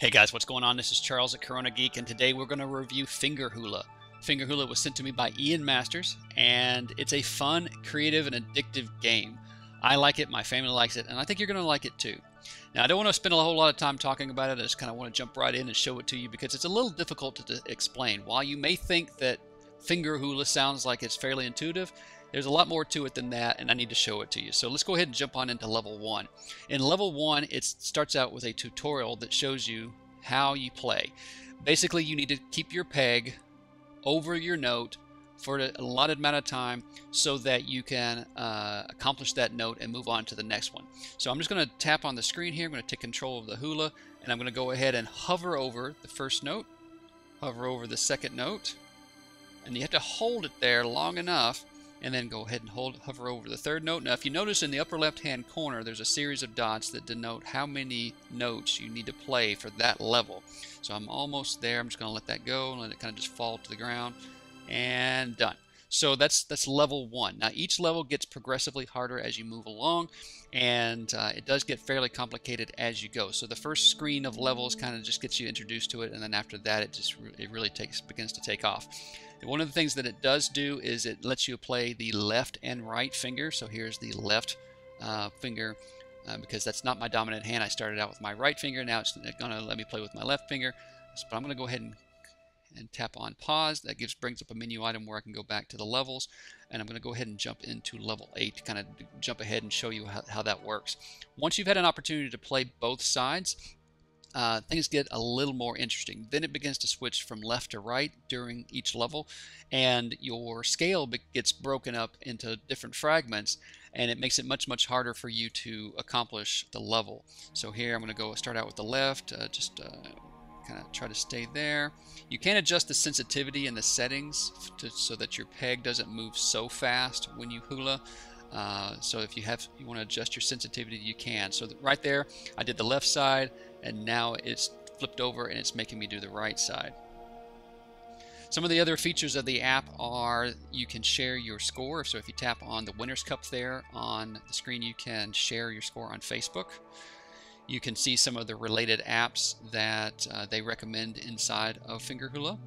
Hey guys, what's going on? This is Charles at Corona Geek, and today we're going to review Finger Hoola. Finger Hoola was sent to me by Ian Masters, and it's a fun, creative, and addictive game. I like it, my family likes it, and I think you're going to like it too. Now, I don't want to spend a whole lot of time talking about it. I just kind of want to jump right in and show it to you because it's a little difficult to explain. While you may think that Finger Hoola sounds like it's fairly intuitive, there's a lot more to it than that, and I need to show it to you. So let's go ahead and jump on into level one. In level one, it starts out with a tutorial that shows you how you play. Basically, you need to keep your peg over your note for an allotted amount of time so that you can accomplish that note and move on to the next one. So I'm just going to tap on the screen here. I'm going to take control of the hula, and I'm going to go ahead and hover over the first note, hover over the second note, and you have to hold it there long enough and then go ahead and hover over the third note. Now, if you notice in the upper left-hand corner, there's a series of dots that denote how many notes you need to play for that level. So I'm almost there. I'm just going to let that go and let it kind of just fall to the ground. And done. So that's level one. Now, each level gets progressively harder as you move along, and it does get fairly complicated as you go. So the first screen of levels kind of just gets you introduced to it, and then after that, it really begins to take off. And one of the things that it does do is it lets you play the left and right finger. So here's the left finger because that's not my dominant hand. I started out with my right finger. Now it's going to let me play with my left finger, but I'm going to go ahead and tap on pause. That brings up a menu item where I can go back to the levels, and I'm going to go ahead and jump into level 8 to kind of jump ahead and show you how that works. Once you've had an opportunity to play both sides, things get a little more interesting. Then it begins to switch from left to right during each level, and your scale gets broken up into different fragments, and it makes it much harder for you to accomplish the level. So here I'm going to go start out with the left, kind of try to stay there. You can adjust the sensitivity and the settings so that your peg doesn't move so fast when you hula. So if you want to adjust your sensitivity, you can. So right there, I did the left side, and now it's flipped over and it's making me do the right side. Some of the other features of the app are you can share your score. So if you tap on the Winner's Cup there on the screen, you can share your score on Facebook. You can see some of the related apps that they recommend inside of Finger Hoola.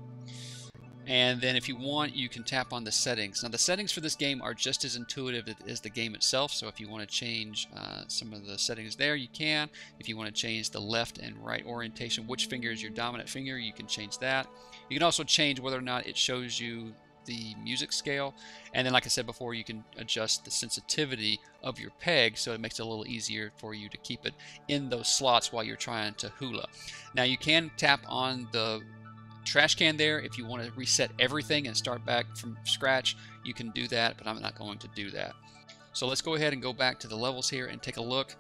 And then if you want, you can tap on the settings. Now, the settings for this game are just as intuitive as the game itself. So if you want to change some of the settings there, you can. If you want to change the left and right orientation, which finger is your dominant finger, you can change that. You can also change whether or not it shows you the music scale, and then like I said before, you can adjust the sensitivity of your peg so it makes it a little easier for you to keep it in those slots while you're trying to hula. Now, you can tap on the trash can there if you want to reset everything and start back from scratch. You can do that, but I'm not going to do that. So let's go ahead and go back to the levels here and take a look.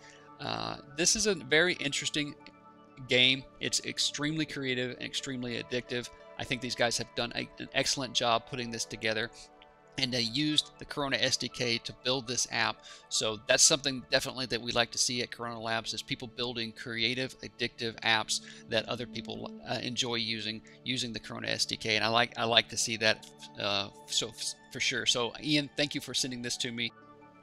This is a very interesting game. It's extremely creative and extremely addictive. I think these guys have done an excellent job putting this together, and they used the Corona SDK to build this app. So that's something definitely that we like to see at Corona Labs, is people building creative, addictive apps that other people enjoy using the Corona SDK. And I like to see that for sure. So Ian, thank you for sending this to me.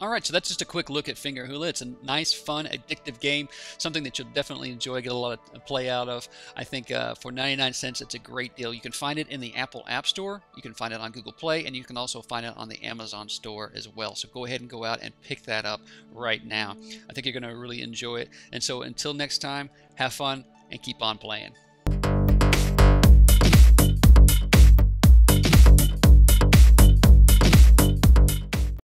All right, so that's just a quick look at Finger Hoola. It's a nice, fun, addictive game, something that you'll definitely enjoy, get a lot of play out of. I think for 99 cents, it's a great deal. You can find it in the Apple App Store, you can find it on Google Play, and you can also find it on the Amazon Store as well. So go ahead and go out and pick that up right now. I think you're going to really enjoy it. And so until next time, have fun and keep on playing.